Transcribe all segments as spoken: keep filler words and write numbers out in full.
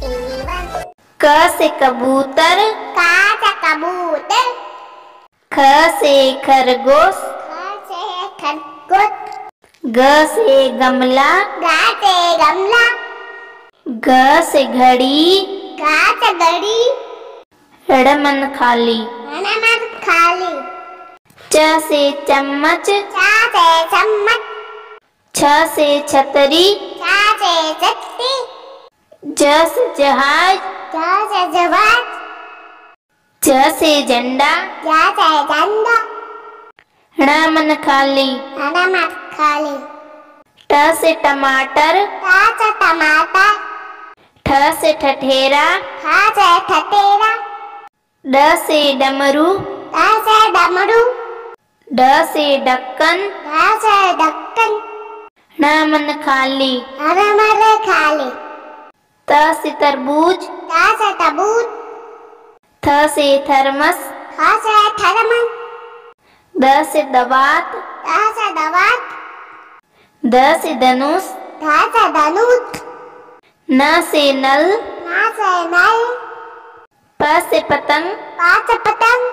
क से कबूतर, का से कबूतर। ख से खरगोश, ख से खरगोश। ग से गमला, ग से गमला। ग से घड़ी, ग से घड़ी। ड़ मन खाली, ड़ मन खाली। च से चम्मच, च से चम्मच। छ से छतरी, छ से छतरी। ज से जहाज, ज से जहाज। ज से झंडा, ज से झंडा। ण मन खाली, ण मन खाली। ट से टमाटर, ट से टमाटर। ठ से ठठेरा, ठ से ठठेरा। ड से डमरू, ड से डमरू। ड से ढक्कन, ड से ढक्कन। ण मन खाली, ण मन खाली। त से तरबूज, त से तरबूज। थ से थर्मस, थ से थर्मस। द से दवात, द से दवात। द से धनुष, ध से धनुष। न से नल, न से नल। प से पतंग, प से पतंग।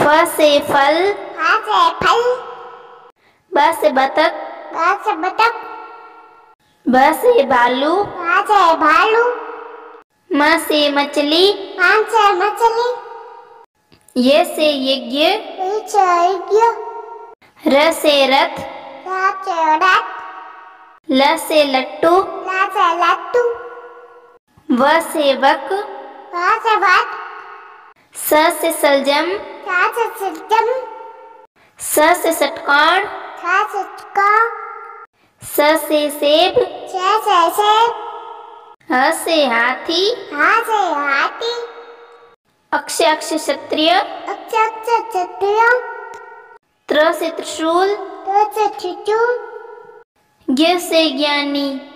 फ से फल, फ से फल। ब से बतख, ब से बतख। ब से भालू, ब से भालू। म से मछली, म से मछली। य से यज्ञ, य से यज्ञ। र से रथ, र से रथ। ल से लट्टू, ल से लट्टू। व से वक, व से वक। स से सलजम, स से सलजम। स से षटकोण, स से षटकोण। स से सेब, स से सेब। ह से हाथी, ह से हाथी। अक्ष अक्ष क्षत्रिय, अक्ष अक्ष क्षत्रिय। त्र से त्रिशूल, त्र से त्रिशूल। ज्ञ से ज्ञानी।